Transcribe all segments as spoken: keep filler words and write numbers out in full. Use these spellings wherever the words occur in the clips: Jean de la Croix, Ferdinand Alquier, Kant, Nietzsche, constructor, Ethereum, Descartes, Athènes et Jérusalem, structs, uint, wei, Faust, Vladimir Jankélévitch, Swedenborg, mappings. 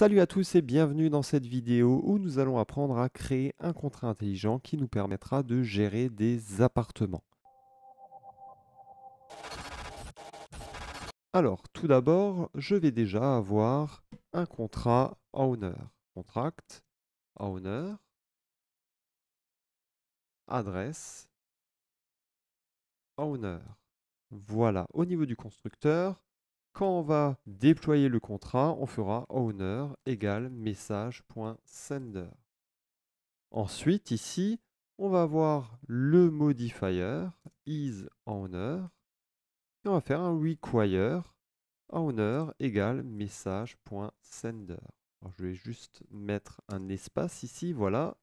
Salut à tous et bienvenue dans cette vidéo où nous allons apprendre à créer un contrat intelligent qui nous permettra de gérer des appartements. Alors tout d'abord, je vais déjà avoir un contrat owner, contract, owner, adresse, owner. Voilà, au niveau du constructeur, quand on va déployer le contrat, on fera owner égale message.sender. Ensuite, ici, on va avoir le modifier isOwner et on va faire un require owner égale message.sender. Je vais juste mettre un espace ici, voilà.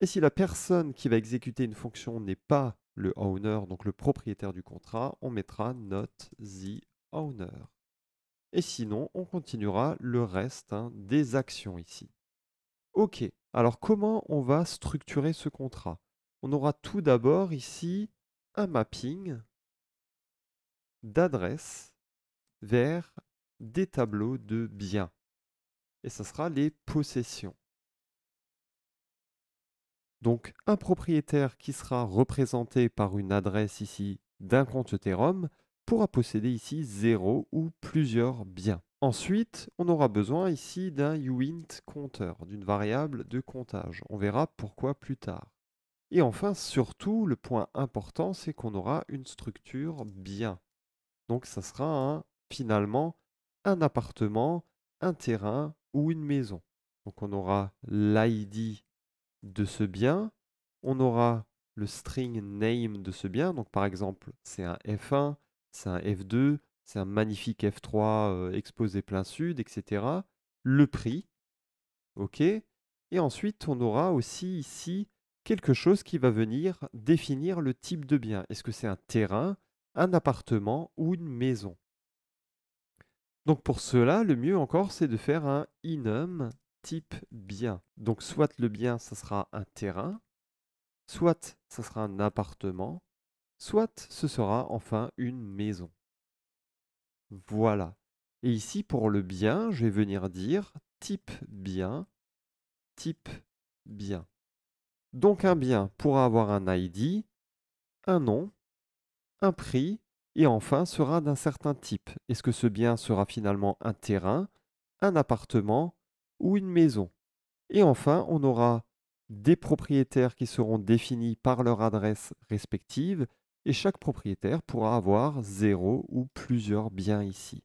Et si la personne qui va exécuter une fonction n'est pas le owner, donc le propriétaire du contrat, on mettra not the owner. Et sinon, on continuera le reste hein, des actions ici. Ok, alors comment on va structurer ce contrat? On aura tout d'abord ici un mapping d'adresse vers des tableaux de biens. Et ça sera les possessions. Donc un propriétaire qui sera représenté par une adresse ici d'un compte Ethereum pourra posséder ici zéro ou plusieurs biens. Ensuite, on aura besoin ici d'un uint compteur, d'une variable de comptage. On verra pourquoi plus tard. Et enfin, surtout, le point important, c'est qu'on aura une structure bien. Donc ça sera un, finalement un appartement, un terrain ou une maison. Donc on aura l'I D de ce bien, on aura le string name de ce bien, donc par exemple c'est un F un, c'est un F deux, c'est un magnifique F trois euh, exposé plein sud, et cetera. Le prix, ok, et ensuite on aura aussi ici quelque chose qui va venir définir le type de bien. Est-ce que c'est un terrain, un appartement ou une maison? Donc pour cela, le mieux encore c'est de faire un enum type bien. Donc soit le bien, ça sera un terrain, soit ça sera un appartement, soit ce sera enfin une maison. Voilà. Et ici, pour le bien, je vais venir dire type bien, type bien. Donc un bien pourra avoir un I D, un nom, un prix, et enfin sera d'un certain type. Est-ce que ce bien sera finalement un terrain, un appartement, ou une maison. Et enfin, on aura des propriétaires qui seront définis par leur adresse respective et chaque propriétaire pourra avoir zéro ou plusieurs biens ici.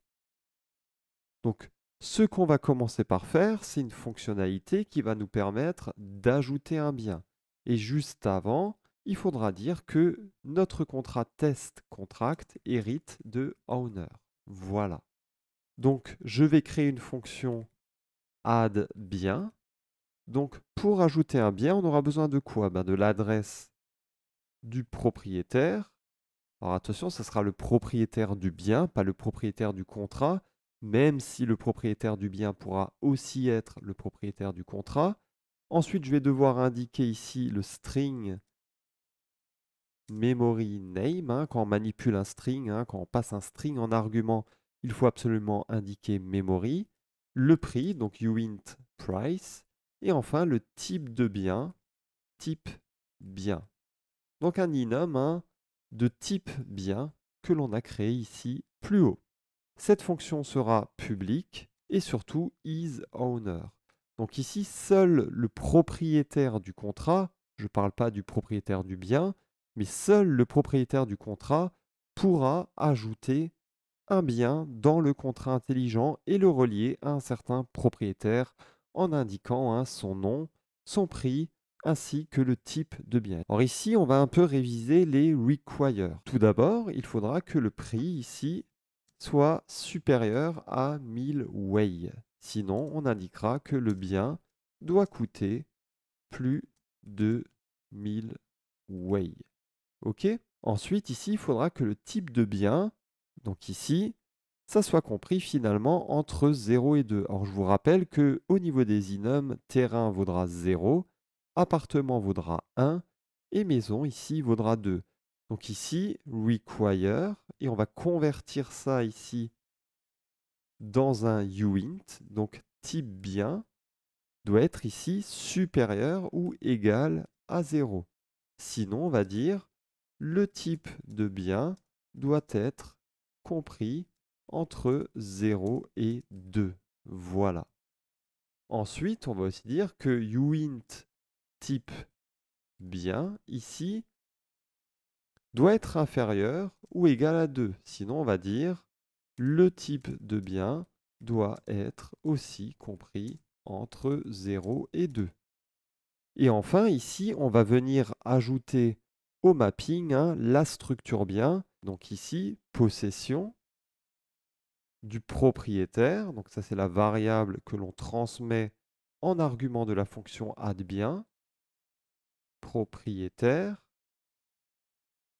Donc, ce qu'on va commencer par faire, c'est une fonctionnalité qui va nous permettre d'ajouter un bien. Et juste avant, il faudra dire que notre contrat test contract hérite de owner. Voilà. Donc, je vais créer une fonction add bien. Donc pour ajouter un bien, on aura besoin de quoi? Ben de l'adresse du propriétaire. Alors attention, ça sera le propriétaire du bien, pas le propriétaire du contrat, même si le propriétaire du bien pourra aussi être le propriétaire du contrat. Ensuite, je vais devoir indiquer ici le string memory name. Hein, quand on manipule un string, hein, quand on passe un string en argument, il faut absolument indiquer memory. Le prix, donc uint price, et enfin le type de bien, type bien. Donc un enum hein, de type bien que l'on a créé ici plus haut. Cette fonction sera publique et surtout isOwner. Donc ici, seul le propriétaire du contrat, je ne parle pas du propriétaire du bien, mais seul le propriétaire du contrat pourra ajouter un bien dans le contrat intelligent et le relier à un certain propriétaire en indiquant hein, son nom, son prix, ainsi que le type de bien. Or ici, on va un peu réviser les requires. Tout d'abord, il faudra que le prix ici soit supérieur à mille wei. Sinon, on indiquera que le bien doit coûter plus de mille wei. Ok? Ensuite, ici, il faudra que le type de bien, donc ici, ça soit compris finalement entre zéro et deux. Or, je vous rappelle que au niveau des enums, terrain vaudra zéro, appartement vaudra un et maison ici vaudra deux. Donc ici, require, et on va convertir ça ici dans un uint, donc type bien doit être ici supérieur ou égal à zéro. Sinon, on va dire le type de bien doit être compris entre zéro et deux. Voilà. Ensuite, on va aussi dire que uint type bien, ici, doit être inférieur ou égal à deux. Sinon, on va dire le type de bien doit être aussi compris entre zéro et deux. Et enfin, ici, on va venir ajouter au mapping hein, la structure bien. Donc ici, possession du propriétaire. Donc ça, c'est la variable que l'on transmet en argument de la fonction addBien. Propriétaire.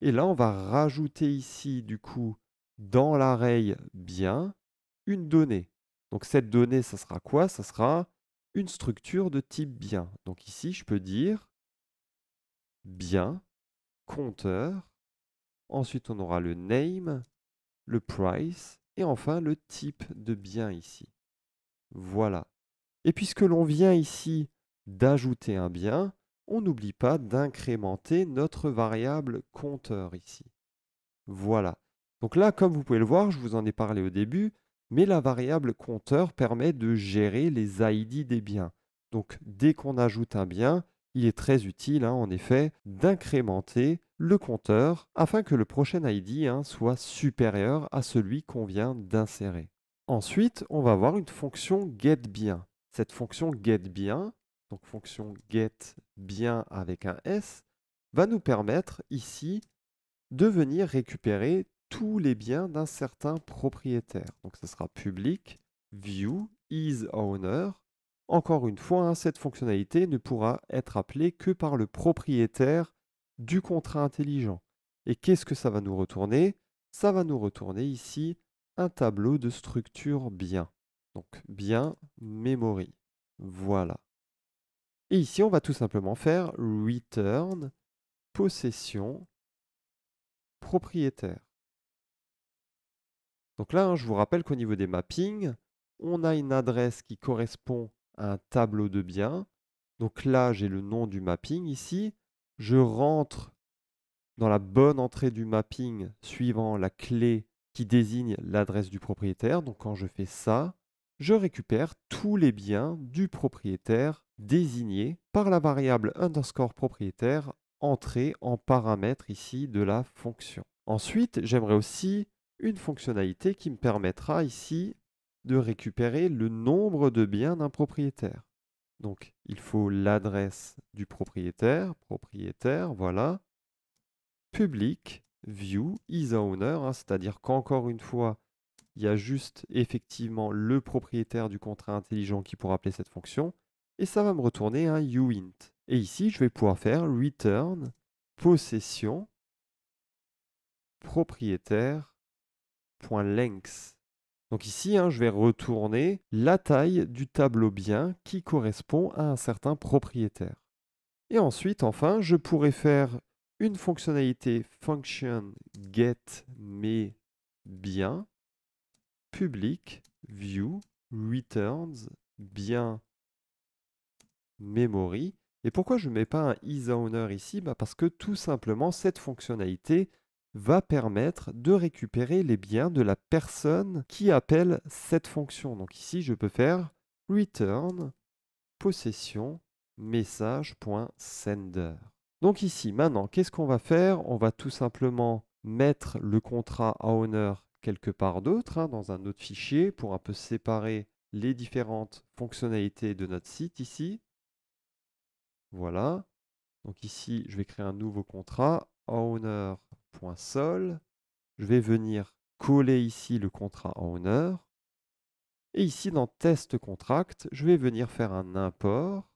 Et là, on va rajouter ici, du coup, dans l'array bien, une donnée. Donc cette donnée, ça sera quoi? Ça sera une structure de type bien. Donc ici, je peux dire bien, compteur. Ensuite, on aura le name, le price et enfin le type de bien ici. Voilà. Et puisque l'on vient ici d'ajouter un bien, on n'oublie pas d'incrémenter notre variable compteur ici. Voilà. Donc là, comme vous pouvez le voir, je vous en ai parlé au début, mais la variable compteur permet de gérer les I D des biens. Donc dès qu'on ajoute un bien, il est très utile, hein, en effet, d'incrémenter le compteur afin que le prochain I D hein, soit supérieur à celui qu'on vient d'insérer. Ensuite, on va avoir une fonction getBien. Cette fonction getBien, donc fonction getBien avec un S, va nous permettre ici de venir récupérer tous les biens d'un certain propriétaire. Donc ce sera public, view, isOwner. Encore une fois, hein, cette fonctionnalité ne pourra être appelée que par le propriétaire du contrat intelligent. Et qu'est-ce que ça va nous retourner? Ça va nous retourner ici un tableau de structure bien. Donc bien memory. Voilà. Et ici, on va tout simplement faire return possession propriétaire. Donc là, hein, je vous rappelle qu'au niveau des mappings, on a une adresse qui correspond à un tableau de biens. Donc là, j'ai le nom du mapping ici. Je rentre dans la bonne entrée du mapping suivant la clé qui désigne l'adresse du propriétaire. Donc quand je fais ça, je récupère tous les biens du propriétaire désignés par la variable underscore propriétaire entrée en paramètre ici de la fonction. Ensuite, j'aimerais aussi une fonctionnalité qui me permettra ici de récupérer le nombre de biens d'un propriétaire. Donc, il faut l'adresse du propriétaire, propriétaire, voilà, public, view, isOwner, hein, c'est-à-dire qu'encore une fois, il y a juste effectivement le propriétaire du contrat intelligent qui pourra appeler cette fonction, et ça va me retourner un uint. Et ici, je vais pouvoir faire return, possession, propriétaire, .length. Donc ici, hein, je vais retourner la taille du tableau bien qui correspond à un certain propriétaire. Et ensuite, enfin, je pourrais faire une fonctionnalité function getMeBien, public, view, returns, bien, memory. Et pourquoi je ne mets pas un isOwner ici? Bah parce que tout simplement, cette fonctionnalité va permettre de récupérer les biens de la personne qui appelle cette fonction. Donc ici, je peux faire return possession message.sender. Donc ici, maintenant, qu'est-ce qu'on va faire? On va tout simplement mettre le contrat owner quelque part d'autre, hein, dans un autre fichier, pour un peu séparer les différentes fonctionnalités de notre site ici. Voilà. Donc ici, je vais créer un nouveau contrat owner. .sol, je vais venir coller ici le contrat owner, et ici dans test contract, je vais venir faire un import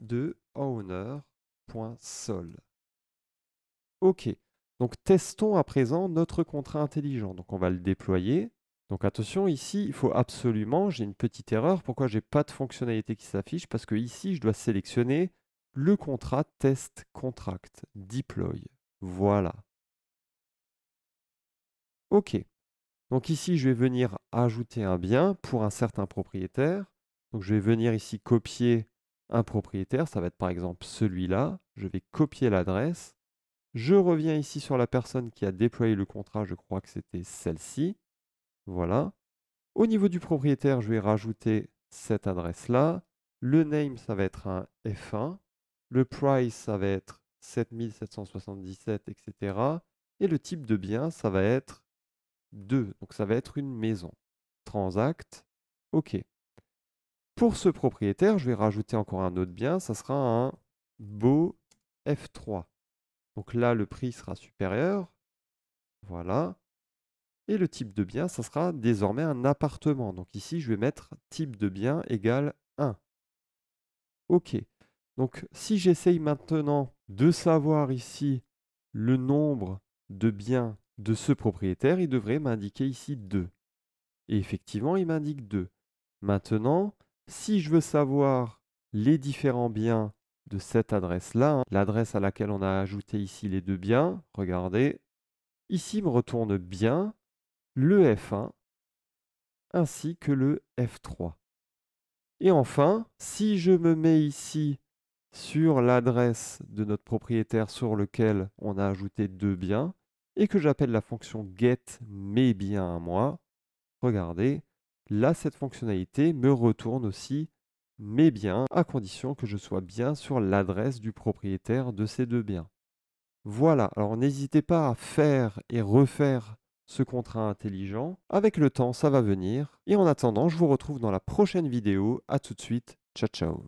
de owner.sol. Ok, donc testons à présent notre contrat intelligent. Donc on va le déployer. Donc attention, ici il faut absolument, j'ai une petite erreur, pourquoi j'ai pas de fonctionnalité qui s'affiche? Parce que ici je dois sélectionner le contrat test contract, deploy. Voilà. Ok. Donc ici, je vais venir ajouter un bien pour un certain propriétaire. Donc je vais venir ici copier un propriétaire. Ça va être par exemple celui-là. Je vais copier l'adresse. Je reviens ici sur la personne qui a déployé le contrat. Je crois que c'était celle-ci. Voilà. Au niveau du propriétaire, je vais rajouter cette adresse-là. Le name, ça va être un F un. Le price, ça va être sept mille sept cent soixante-dix-sept, et cetera. Et le type de bien, ça va être deux. Donc ça va être une maison. Transact. OK. Pour ce propriétaire, je vais rajouter encore un autre bien. Ça sera un beau F trois. Donc là, le prix sera supérieur. Voilà. Et le type de bien, ça sera désormais un appartement. Donc ici, je vais mettre type de bien égale un. OK. Donc si j'essaye maintenant de savoir ici le nombre de biens de ce propriétaire, il devrait m'indiquer ici deux. Et effectivement, il m'indique deux. Maintenant, si je veux savoir les différents biens de cette adresse-là, hein, l'adresse à laquelle on a ajouté ici les deux biens, regardez, ici me retourne bien le F un ainsi que le F trois. Et enfin, si je me mets ici sur l'adresse de notre propriétaire sur lequel on a ajouté deux biens, et que j'appelle la fonction get mes biens à moi, regardez, là cette fonctionnalité me retourne aussi mes biens, à condition que je sois bien sur l'adresse du propriétaire de ces deux biens. Voilà, alors n'hésitez pas à faire et refaire ce contrat intelligent. Avec le temps, ça va venir. Et en attendant, je vous retrouve dans la prochaine vidéo. À tout de suite, ciao ciao.